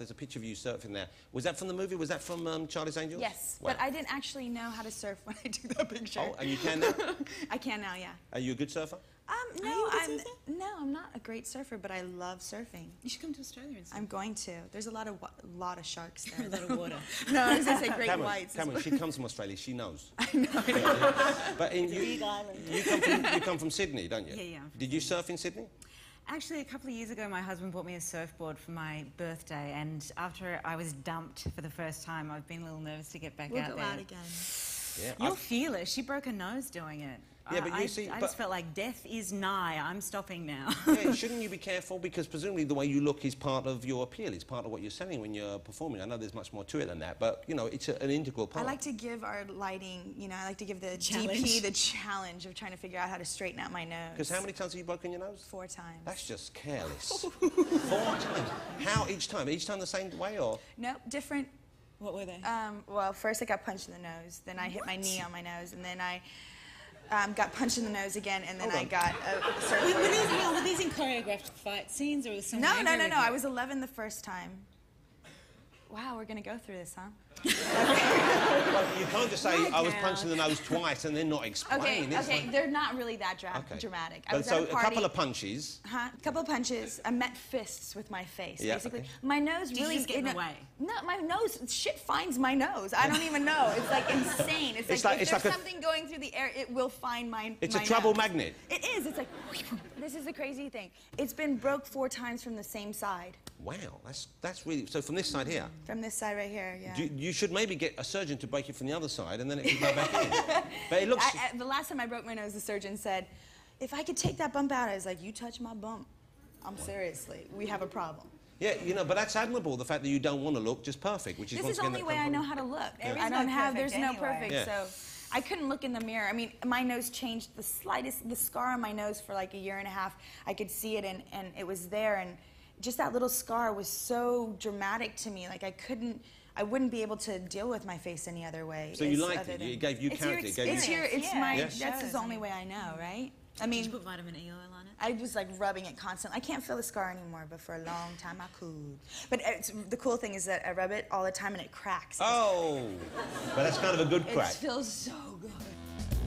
There's a picture of you surfing there. Was that from the movie? Was that from Charlie's Angels? Yes, wow. But I didn't actually know how to surf when I took that picture. Oh, and you can now? I can now, yeah. Are you a good surfer? No, I'm not a great surfer, but I love surfing. You should come to Australia and surf. I'm going to. There's a lot of sharks there. A lot of water. No, I was going to say great whites. Cameron, she comes from Australia. She knows. I know. Yeah, yeah. But in you come from Sydney, don't you? Yeah, yeah. Did you surf in Sydney? Actually, a couple of years ago, my husband bought me a surfboard for my birthday, and after I was dumped for the first time, I've been a little nervous to get back out there. We'll go out again. Yeah, you'll feel it. She broke her nose doing it. Yeah, but I just felt like death is nigh. I'm stopping now. Yeah, shouldn't you be careful? Because presumably the way you look is part of your appeal. It's part of what you're selling when you're performing. I know there's much more to it than that, but, you know, it's an integral part. I like to give our lighting, you know, I like to give the DP the challenge of trying to figure out how to straighten out my nose. Because how many times have you broken your nose? 4 times. That's just careless. 4 times? How each time? Each time the same way or? No, different. What were they? Well, first I got punched in the nose, then I hit my knee on my nose, and then I got punched in the nose again, and then I got a surgery. Were these in choreographed fight scenes, or was someone? No. I was 11 the first time. Wow, we're going to go through this, huh? Well, you can't just say I was punched in the nose twice and then not explain. Okay, they're not really that dramatic. I was at a party, a couple of punches. Huh? A couple of punches. I met fists with my face, basically. Okay. My nose really is getting away. No, my nose. Shit finds my nose. I don't even know. It's like insane. It's like something going through the air, it will find my. It's a trouble magnet. It is. It's like this is the crazy thing. It's been broke 4 times from the same side. Wow, that's really so. From this side here. From this side right here, yeah. You should maybe get a surgeon to break it from the other side, and then it can go back in. But it looks. The last time I broke my nose, the surgeon said, "If I could take that bump out," I was like, "You touch my bump, I'm seriously, we have a problem." Yeah, you know, but that's admirable. The fact that you don't want to look just perfect, which is the only way I know how to look. Yeah. I don't have. There's no perfect, so I couldn't look in the mirror. I mean, my nose changed the slightest. The scar on my nose for like a year and a half, I could see it, and it was there, and just that little scar was so dramatic to me. Like I wouldn't be able to deal with my face any other way. So you liked it? It gave you character. That's the only way I know, right? I mean, did you put vitamin E oil on it? I was like rubbing it constantly. I can't feel the scar anymore, but for a long time I could. But the cool thing is that I rub it all the time and it cracks. Oh, but that's kind of a good crack. It feels so good.